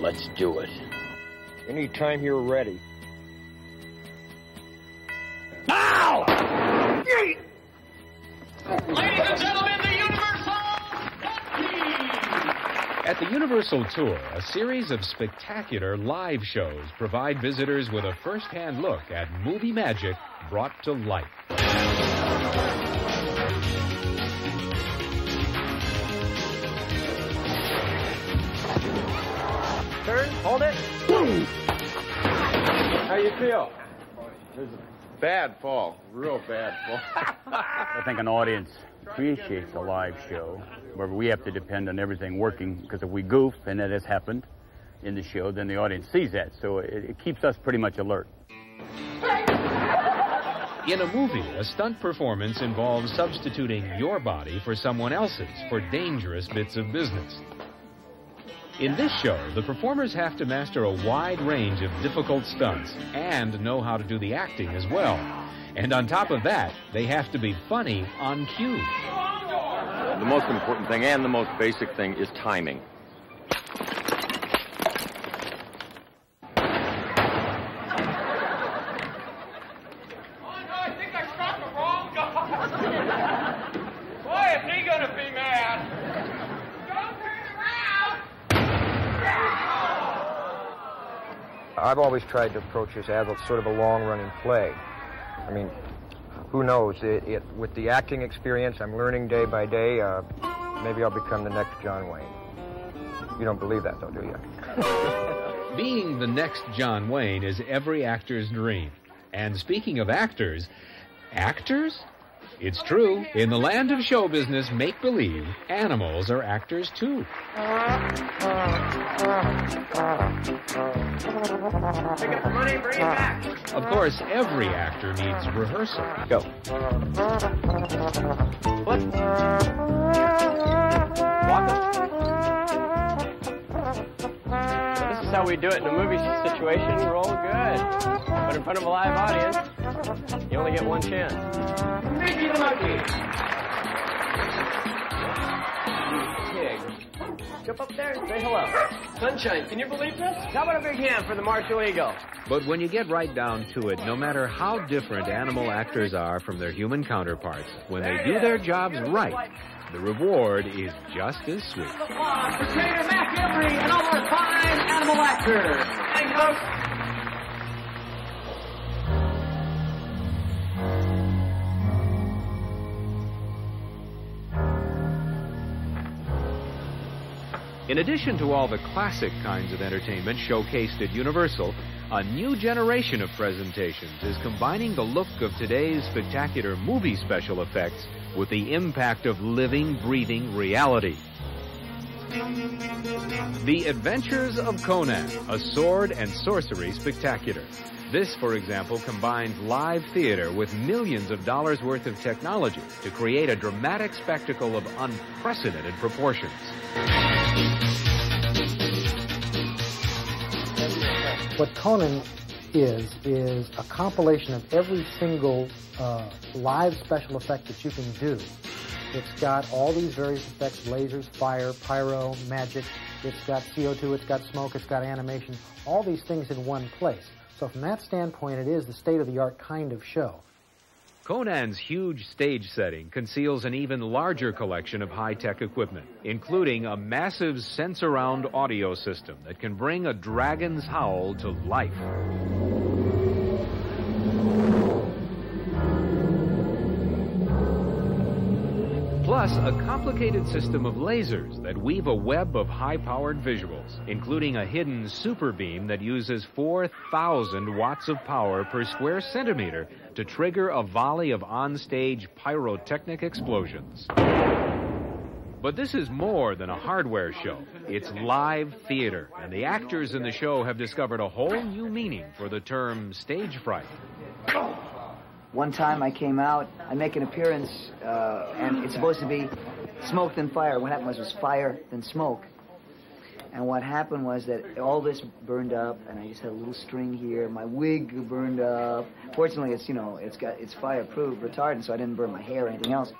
Let's do it. Anytime you're ready. Ow! Ladies and gentlemen, the Universal! At the Universal Tour, a series of spectacular live shows provide visitors with a first-hand look at movie magic brought to life. Turn, hold it. Boom! How you feel? There's a bad fall, real bad fall. I think an audience appreciates a live show where we have to depend on everything working, because if we goof, and that has happened in the show, then the audience sees that, so it keeps us pretty much alert. In a movie, a stunt performance involves substituting your body for someone else's for dangerous bits of business. In this show, the performers have to master a wide range of difficult stunts and know how to do the acting as well. And on top of that, they have to be funny on cue. The most important thing and the most basic thing is timing. I've always tried to approach this as sort of a long-running play. I mean, who knows? With the acting experience, I'm learning day by day. Maybe I'll become the next John Wayne. You don't believe that, though, do you? Being the next John Wayne is every actor's dream. And speaking of actors, It's true. In the land of show business, make-believe, animals are actors, too. Pick up the money and bring it back. Of course, every actor needs rehearsal. Go. What? This is how we do it in a movie situation. Roll good. But in front of a live audience, you only get one chance. Mickey the Monkey! Jump up there and say hello. Sunshine, can you believe this? How about a big hand for the Martial Eagle? But when you get right down to it, no matter how different animal actors are from their human counterparts, when they do their jobs right, the reward is just as sweet. For Trader Mac, every and all our fine animal actors. Thanks, folks. In addition to all the classic kinds of entertainment showcased at Universal, a new generation of presentations is combining the look of today's spectacular movie special effects with the impact of living, breathing reality. The Adventures of Conan, a sword and sorcery spectacular. This, for example, combines live theater with millions of dollars worth of technology to create a dramatic spectacle of unprecedented proportions. What Conan is a compilation of every single live special effect that you can do. It's got all these various effects, lasers, fire, pyro, magic. It's got CO2, it's got smoke, it's got animation, all these things in one place. So from that standpoint, it is the state-of-the-art kind of show. Conan's huge stage setting conceals an even larger collection of high-tech equipment, including a massive sensound audio system that can bring a dragon's howl to life. Plus, a complicated system of lasers that weave a web of high-powered visuals, including a hidden super beam that uses 4,000 watts of power per square centimeter to trigger a volley of on-stage pyrotechnic explosions. But this is more than a hardware show. It's live theater, and the actors in the show have discovered a whole new meaning for the term stage fright. One time I came out, I make an appearance, and it's supposed to be smoke then fire. What happened was fire then smoke. And what happened was that all this burned up, and I just had a little string here. My wig burned up. Fortunately, it's, you know, it's fireproof, retardant, so I didn't burn my hair or anything else.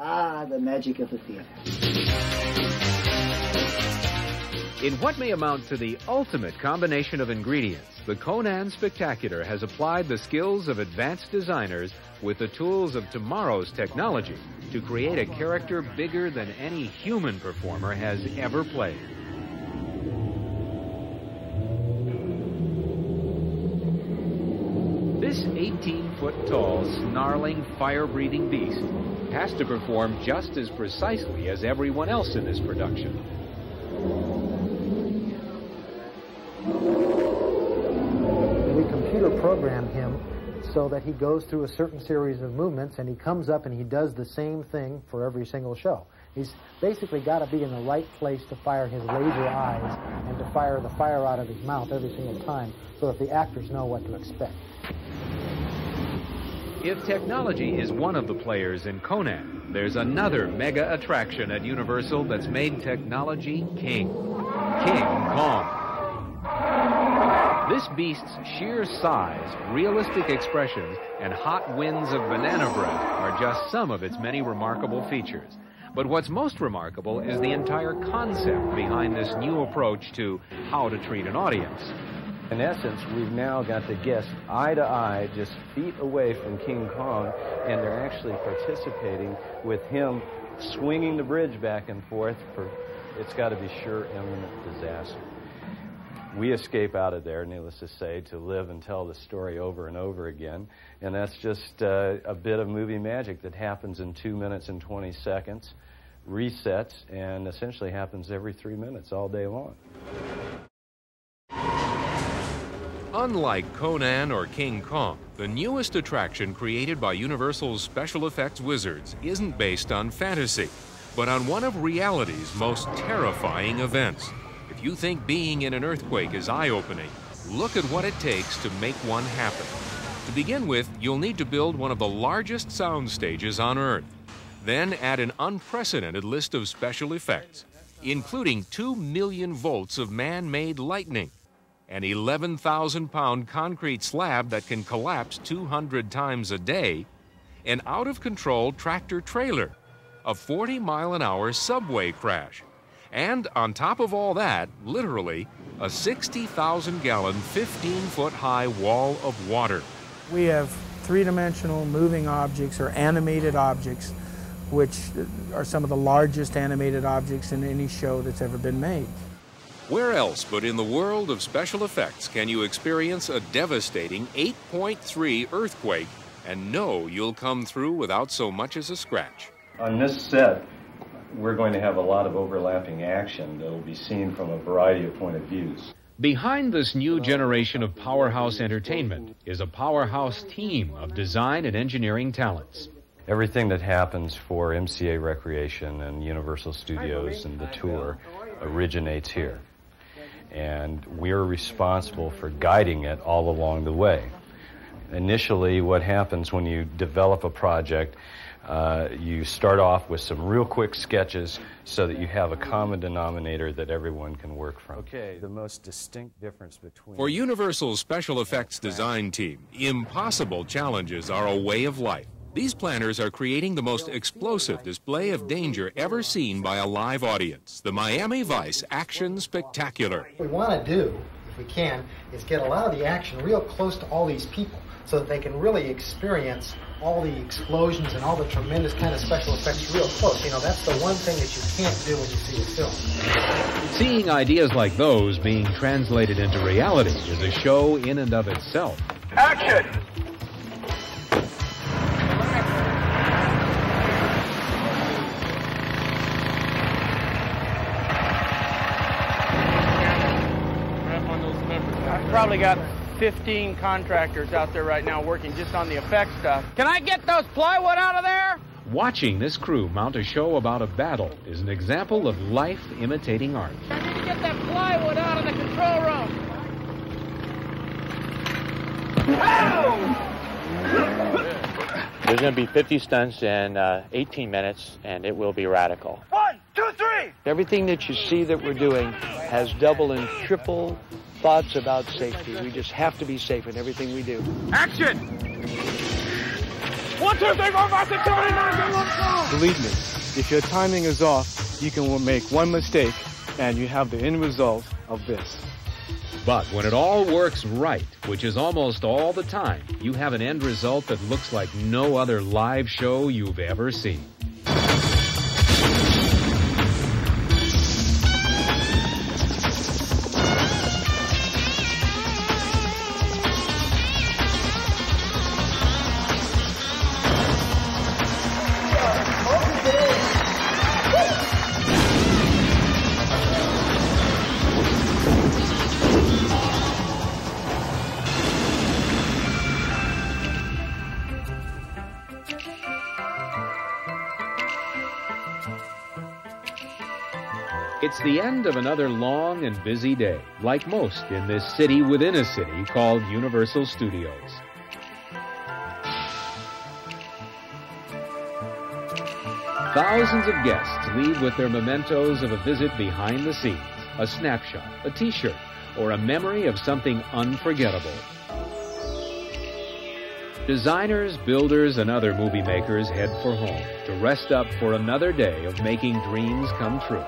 Ah, the magic of the theater. In what may amount to the ultimate combination of ingredients, the Conan Spectacular has applied the skills of advanced designers with the tools of tomorrow's technology to create a character bigger than any human performer has ever played. This 18-foot-tall, snarling, fire-breathing beast has to perform just as precisely as everyone else in this production. We computer program him so that he goes through a certain series of movements, and he comes up and he does the same thing for every single show. He's basically got to be in the right place to fire his laser eyes and to fire the fire out of his mouth every single time so that the actors know what to expect. If technology is one of the players in Conan, there's another mega attraction at Universal that's made technology king. King Kong. This beast's sheer size, realistic expressions, and hot winds of banana bread are just some of its many remarkable features. But what's most remarkable is the entire concept behind this new approach to how to treat an audience. In essence, we've now got the guests eye to eye, just feet away from King Kong, and they're actually participating with him swinging the bridge back and forth for, it's got to be sure, imminent disaster. We escape out of there, needless to say, to live and tell the story over and over again, and that's just a bit of movie magic that happens in 2 minutes and 20 seconds, resets, and essentially happens every 3 minutes all day long. Unlike Conan or King Kong, the newest attraction created by Universal's special effects wizards isn't based on fantasy, but on one of reality's most terrifying events. If you think being in an earthquake is eye-opening, look at what it takes to make one happen. To begin with, you'll need to build one of the largest sound stages on Earth. Then add an unprecedented list of special effects, including 2 million volts of man-made lightning, an 11,000-pound concrete slab that can collapse 200 times a day, an out-of-control tractor-trailer, a 40-mile-an-hour subway crash, and on top of all that, literally, a 60,000-gallon, 15-foot-high wall of water. We have three-dimensional moving objects or animated objects, which are some of the largest animated objects in any show that's ever been made. Where else but in the world of special effects can you experience a devastating 8.3 earthquake and know you'll come through without so much as a scratch? On this set, we're going to have a lot of overlapping action that will be seen from a variety of point of views. Behind this new generation of powerhouse entertainment is a powerhouse team of design and engineering talents. Everything that happens for MCA Recreation and Universal Studios and the tour originates here. And we're responsible for guiding it all along the way. Initially, what happens when you develop a project, you start off with some real quick sketches so that you have a common denominator that everyone can work from. Okay, the most distinct difference between... For Universal's special effects design team, impossible challenges are a way of life. These planners are creating the most explosive display of danger ever seen by a live audience, the Miami Vice Action Spectacular. What we want to do, if we can, is get a lot of the action real close to all these people so that they can really experience all the explosions and all the tremendous kind of special effects real close. You know, that's the one thing that you can't do when you see a film. Seeing ideas like those being translated into reality is a show in and of itself. Action! Probably got 15 contractors out there right now working just on the effect stuff. Can I get those plywood out of there? Watching this crew mount a show about a battle is an example of life imitating art. I need to get that plywood out of the control room. Oh! There's going to be 50 stunts in 18 minutes, and it will be radical. 1, 2, 3! Everything that you see that we're doing has double and triple thoughts about safety. We just have to be safe in everything we do. Action! 1, 2, 3, 4, 5, 6, 7, 8, 9, 10, 11, 12! Believe me, If your timing is off, you can make one mistake and you have the end result of this. But when it all works right, which is almost all the time, you have an end result that looks like no other live show you've ever seen. It's the end of another long and busy day, like most in this city within a city called Universal Studios. Thousands of guests leave with their mementos of a visit behind the scenes, a snapshot, a t-shirt, or a memory of something unforgettable. Designers, builders, and other movie makers head for home to rest up for another day of making dreams come true.